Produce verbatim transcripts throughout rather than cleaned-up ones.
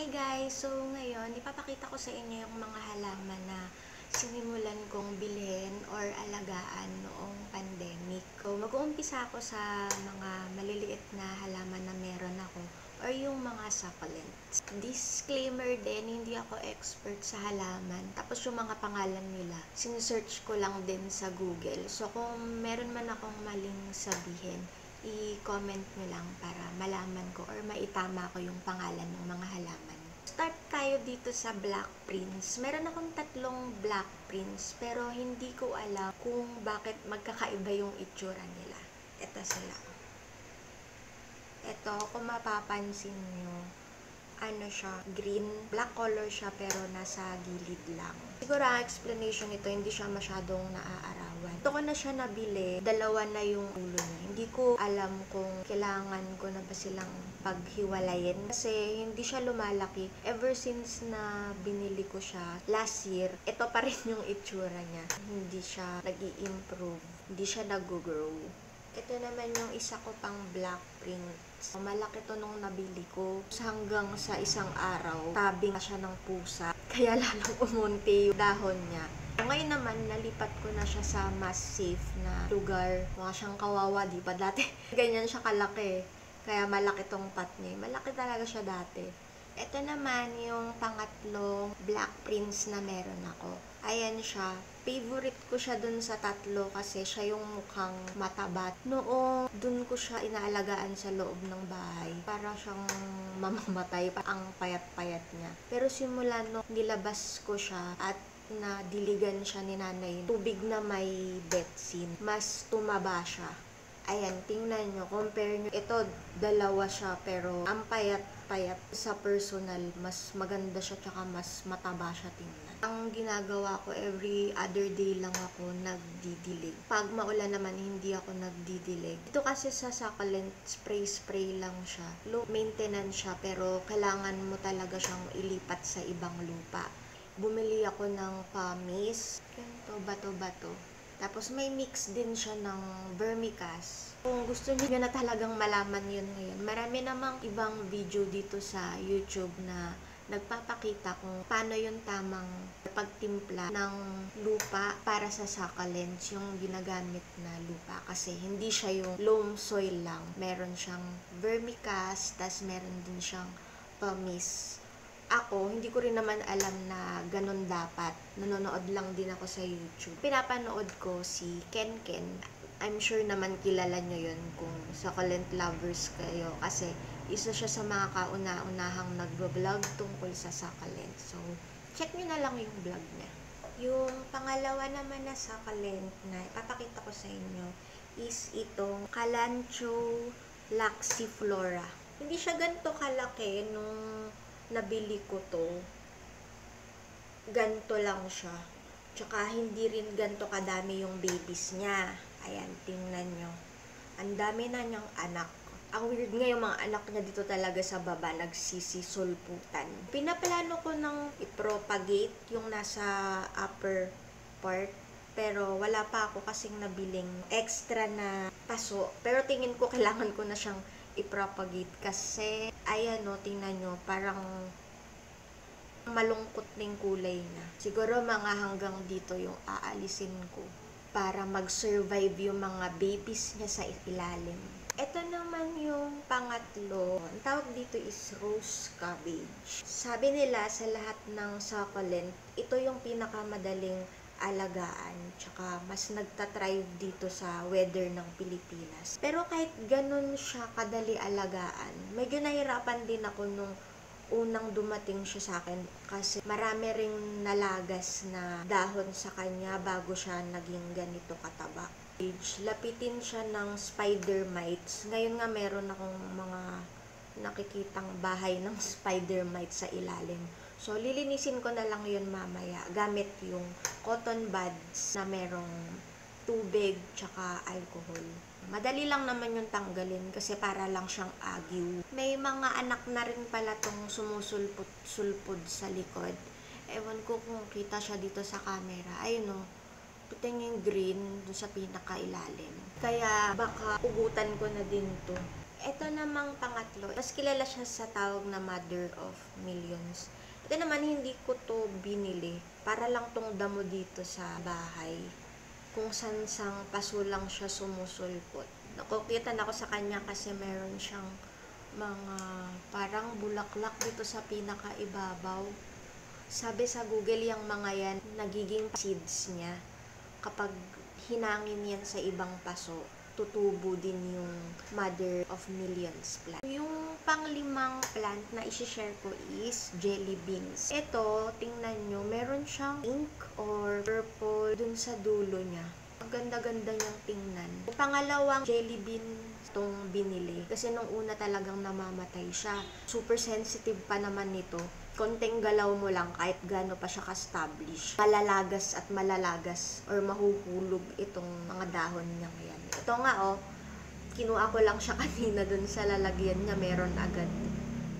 Hi guys! So ngayon, ipapakita ko sa inyo yung mga halaman na sinimulan kong bilhin or alagaan noong pandemic. So mag-uumpisa ako sa mga maliliit na halaman na meron ako or yung mga succulents. Disclaimer din, hindi ako expert sa halaman. Tapos yung mga pangalan nila, sinesearch ko lang din sa Google. So kung meron man akong maling sabihin, i-comment nyo lang para malaman ko or maitama ko yung pangalan ng mga halaman. Start tayo dito sa Black Prince. Meron akong tatlong Black Prince pero hindi ko alam kung bakit magkakaiba yung itsura nila. Ito sila. Ito, kung mapapansin nyo, ano siya, green. Black color siya pero nasa gilid lang. Siguro ang explanation nito, hindi siya masyadong naaarawan. Ito ko na siya nabili, dalawa na yung ulo niya. Hindi ko alam kung kailangan ko na ba silang paghiwalayin. Kasi hindi siya lumalaki. Ever since na binili ko siya last year, ito pa rin yung itsura niya. Hindi siya nag-i-improve. Hindi siya nag-grow. Ito naman yung isa ko pang Black Prince. Malaki to nung nabili ko. Hanggang sa isang araw, tabing siya ng pusa. Kaya lalong umunti yung dahon niya. Ngayon naman, nalipat ko na siya sa mas safe na lugar. Mukha siyang kawawa, di ba? Dati ganyan siya kalaki. Kaya malaki tong pot niya. Malaki talaga siya dati. Ito naman yung pangatlong Black Prince na meron ako. Ayan siya. Favorite ko siya dun sa tatlo kasi siya yung mukhang matabat. Noong dun ko siya inaalagaan sa loob ng bahay. Para siyang mamamatay pa ang payat-payat niya. Pero simula nung nilabas ko siya at na diligan siya ni nanay, tubig na may betsin, mas tumaba siya. Ayan, tingnan nyo, compare nyo. Ito, dalawa siya, pero ang payat-payat sa personal, mas maganda siya, tsaka mas mataba siya tingnan. Ang ginagawa ko, every other day lang ako nagdidilig. Pag maulan naman, hindi ako nagdidilig. Ito kasi sa succulent, spray-spray lang siya. Low maintenance siya, pero kailangan mo talaga siyang ilipat sa ibang lupa. Bumili ako ng pamis, ganito, bato-bato. Tapos may mix din siya ng vermicast. Kung gusto niyo na talagang malaman yun ngayon, marami namang ibang video dito sa YouTube na nagpapakita kung paano yung tamang pagtimpla ng lupa para sa succulents, yung ginagamit na lupa. Kasi hindi siya yung loam soil lang. Meron siyang vermicast, tas meron din siyang pamis. Ako, hindi ko rin naman alam na ganun dapat. Nanonood lang din ako sa YouTube. Pinapanood ko si Ken Ken. I'm sure naman kilala nyo yun kung succulent lovers kayo. Kasi isa siya sa mga kauna-unahang nag-vlog tungkol sa succulent. So, check nyo na lang yung vlog niya. Yung pangalawa naman na succulent na ipapakita ko sa inyo is itong Kalanchoe Laxiflora. Hindi siya ganito kalaki nung nabili ko to. Ganto lang siya. Tsaka hindi rin ganto kadami yung babies niya. Ayan, tingnan nyo. Ang dami na niyang anak. Ang weird nga yung mga anak niya dito talaga sa baba, nagsisisulputan. Pinaplano ko nang i-propagate yung nasa upper part. Pero wala pa ako kasing nabiling extra na paso. Pero tingin ko kailangan ko na siyang i-propagate kasi ayan o, tingnan nyo, parang malungkot ng kulay na. Siguro mga hanggang dito yung aalisin ko para mag-survive yung mga babies niya sa ilalim. Ito naman yung pangatlo. Ang tawag dito is rose cabbage. Sabi nila sa lahat ng succulent, ito yung pinakamadaling alagaan, tsaka mas nagtatrive dito sa weather ng Pilipinas. Pero kahit ganun siya kadali alagaan, medyo nahirapan din ako nung unang dumating siya sa akin kasi marami ring nalagas na dahon sa kanya bago siya naging ganito kataba. Lapitin siya ng spider mites. Ngayon nga meron akong mga nakikitang bahay ng spider mites sa ilalim. So, lilinisin ko na lang yun mamaya gamit yung cotton buds na merong tubig tsaka alcohol. Madali lang naman yung tanggalin kasi para lang siyang agiw. May mga anak na rin pala tong sumusulpud-sulpud sa likod. Ewan ko kung kita siya dito sa camera. Ayun o, putin yung green dun sa pinakailalim. Kaya baka ugutan ko na din to. Ito namang pangatlo, mas kilala siya sa tawag na Mother of Millions. Ito naman, hindi ko to binili. Para lang tong damo dito sa bahay. Kung sansang paso lang siya sumusulpot. Nakukita na ako sa kanya kasi meron siyang mga parang bulaklak dito sa pinakaibabaw. Sabi sa Google, yung mga yan, nagiging seeds niya. Kapag hinangin yan sa ibang paso, tutubo din yung Mother of Millions plant. Yung panglimang plant na isi-share ko is jelly beans. Ito, tingnan nyo, meron siyang pink or purple dun sa dulo niya. Ang ganda-ganda niyang tingnan. Yung pangalawang jelly bean itong binili. Kasi nung una talagang namamatay siya. Super sensitive pa naman nito. Konting galaw mo lang kahit gano'n pa siya ka-establish. Malalagas at malalagas or mahuhulog itong mga dahon niya ngayon. Ito nga oh, kinuha ko lang siya kanina dun sa lalagyan niya. Meron agad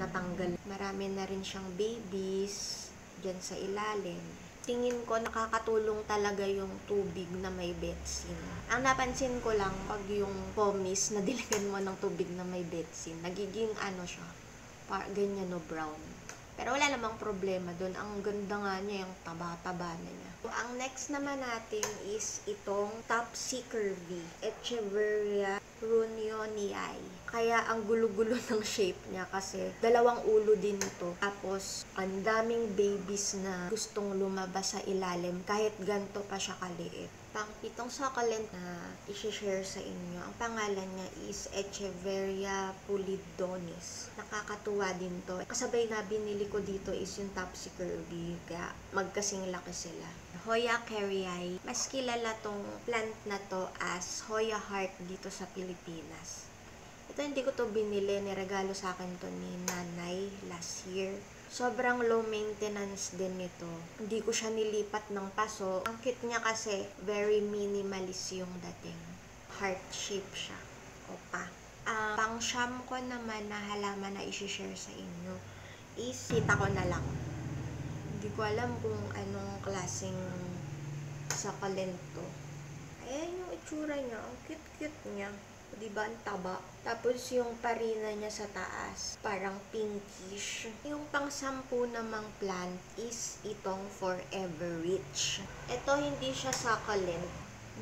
natanggal. Marami na rin siyang babies dyan sa ilalim. Tingin ko nakakatulong talaga yung tubig na may betsin. Ang napansin ko lang, pag yung pomis, nadiligan mo ng tubig na may betsin, nagiging ano siya, par ganyan no, brown. Pero wala namang problema doon. Ang ganda nga niya, yung taba-taba na niya. So, ang next naman natin is itong Topsy Curvy, Echeveria Runyonii. Kaya ang gulo-gulo ng shape niya kasi dalawang ulo din ito. Tapos ang daming babies na gustong lumabas sa ilalim kahit ganto pa siya kaliit. Pang-pitong succulent na isi-share sa inyo. Ang pangalan niya is Echeveria pulidonis. Nakakatuwa din to. Kasabay na binili ko dito is yung Topsy Curvy. Kaya magkasing laki sila. Hoya Kerii. Mas kilala tong plant na to as Hoya Heart dito sa Pilipinas. Ito hindi ko to binili, niregalo sa akin to ni nanay last year. Sobrang low maintenance din nito. Hindi ko siya nilipat ng paso. Ang cute niya kasi, very minimalist yung dating. Heart shape siya. Opa. Ang uh, pang-sham ko naman na halaman na isi-share sa inyo is sita ko na lang. Hindi ko alam kung anong klaseng succulent to. Ayan yung itsura niya. Ang cute-cute niya. Diba, ang taba. Tapos yung parina niya sa taas, parang pinkish. Yung pang-sampu namang plant is itong Forever Rich. Ito, hindi siya succulent.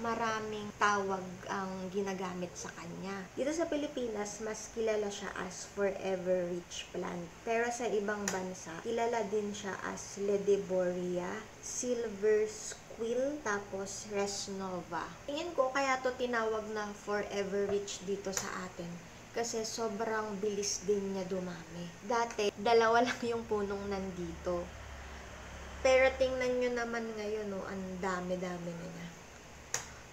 Maraming tawag ang ginagamit sa kanya. Dito sa Pilipinas, mas kilala siya as Forever Rich plant. Pero sa ibang bansa, kilala din siya as Ledebouria Silver Squill, Will, tapos Res Nova. Tingin ko kaya to tinawag na Forever Rich dito sa atin. Kasi sobrang bilis din niya dumami. Dati, dalawa lang yung punong nandito. Pero tingnan nyo naman ngayon, no, ang dami-dami na niya.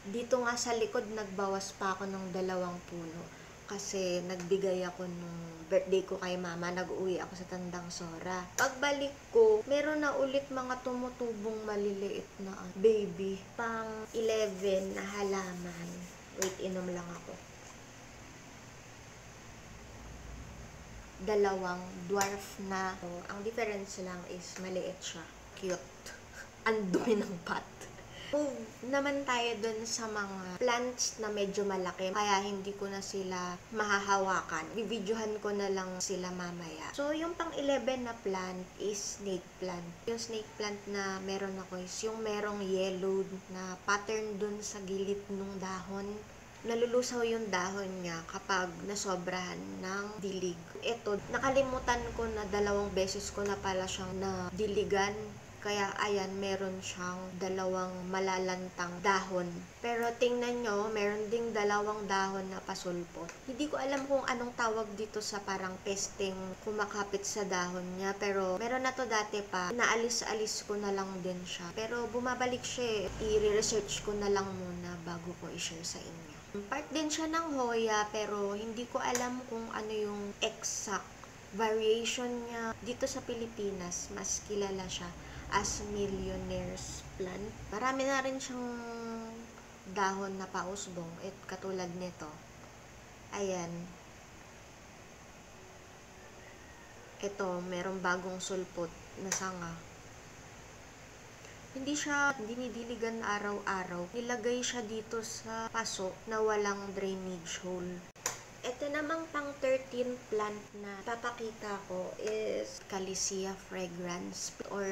Dito nga sa likod, nagbawas pa ako ng dalawang puno. Kasi nagbigay ako nung birthday ko kay mama, nag-uwi ako sa Tandang Sora. Pagbalik ko, meron na ulit mga tumutubong maliliit na baby. Pang-eleven na halaman. Wait, inom lang ako. Dalawang dwarf na. So, ang difference lang is maliit siya. Cute. Andumi ng pot. Move naman tayo dun sa mga plants na medyo malaki. Kaya hindi ko na sila mahahawakan. Bibidyohan ko na lang sila mamaya. So, yung pang-eleven na plant is snake plant. Yung snake plant na meron ako is yung merong yellow na pattern dun sa gilid ng dahon. Nalulusaw yung dahon niya kapag nasobrahan ng dilig. Ito, nakalimutan ko na dalawang beses ko na pala siyang nadiligan. Kaya, ayan, meron siyang dalawang malalantang dahon. Pero, tingnan nyo, meron ding dalawang dahon na pasulpot. Hindi ko alam kung anong tawag dito sa parang pesting kumakapit sa dahon niya. Pero, meron na to dati pa. Naalis-alis ko na lang din siya. Pero, bumabalik siya. I-research ko na lang muna bago ko i-share sa inyo. Part din siya ng Hoya, pero hindi ko alam kung ano yung exact variation niya. Dito sa Pilipinas, mas kilala siya as Millionaire's Plant. Marami na rin siyang dahon na pausbong. At katulad nito. Ayan. Ito, merong bagong sulpot na sanga. Hindi siya dinidiligan araw-araw. Nilagay siya dito sa paso na walang drainage hole. Ito namang pang thirteen plant na papakita ko is Callisia Fragrans or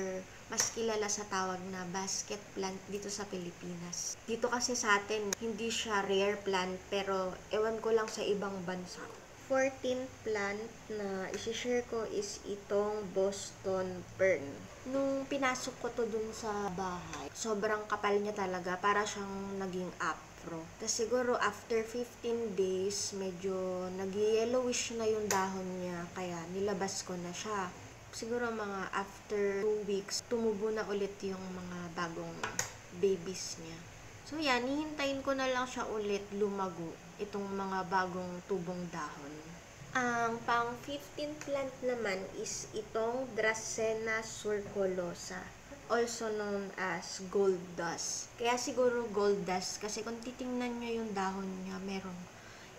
mas kilala sa tawag na basket plant dito sa Pilipinas. Dito kasi sa atin, hindi siya rare plant pero ewan ko lang sa ibang bansa. fourteenth plant na isi-share ko is itong Boston fern. Nung pinasok ko to dun sa bahay, sobrang kapal niya talaga, para siyang naging afro. Tapos siguro after fifteen days, medyo nag-yellowish na yung dahon niya, kaya nilabas ko na siya. Siguro mga after two weeks, tumubo na ulit yung mga bagong babies niya. So yan, hihintayin ko na lang siya ulit lumago, itong mga bagong tubong dahon. Ang pang fifteenth plant naman is itong Dracaena Surculosa, also known as gold dust. Kaya siguro gold dust kasi kung titingnan nyo yung dahon niya, merong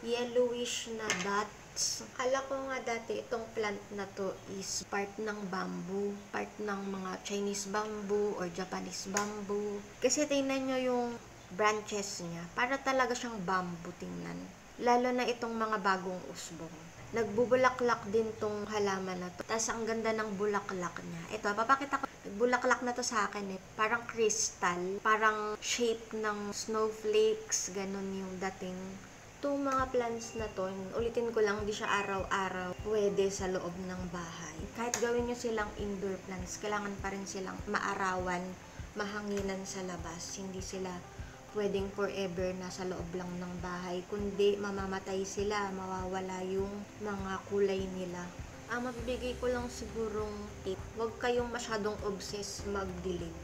yellowish na dots. Akala ko nga dati itong plant na to is part ng bamboo, part ng mga Chinese bamboo or Japanese bamboo. Kasi tingnan nyo yung branches niya, para talaga siyang bamboo tingnan. Lalo na itong mga bagong usbong. Nagbubulaklak din tong halaman na to. Tapos ang ganda ng bulaklak niya. Ito, papakita ko. Bulaklak na to sa akin eh. Parang crystal, parang shape ng snowflakes, ganun yung dating. Itong mga plants na to, ulitin ko lang, di siya araw-araw pwede sa loob ng bahay. Kahit gawin nyo silang indoor plants, kailangan pa rin silang maarawan, mahanginan sa labas. Hindi sila pwedeng forever nasa loob lang ng bahay, kundi mamamatay sila, mawawala yung mga kulay nila. Ang ah, mabibigay ko lang sigurong tip, huwag kayong masyadong obsessed magdilig.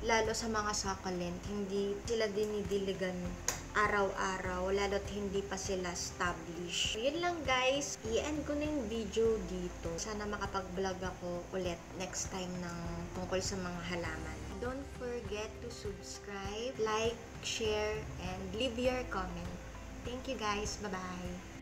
Lalo sa mga succulent, hindi sila dinidiligan araw-araw, lalo't hindi pa sila established. So, yun lang guys, i-end ko na yung video dito. Sana makapag-vlog ako ulit next time ng tungkol sa mga halaman. Don't forget to subscribe, like, share, and leave your comment. Thank you guys. Bye-bye.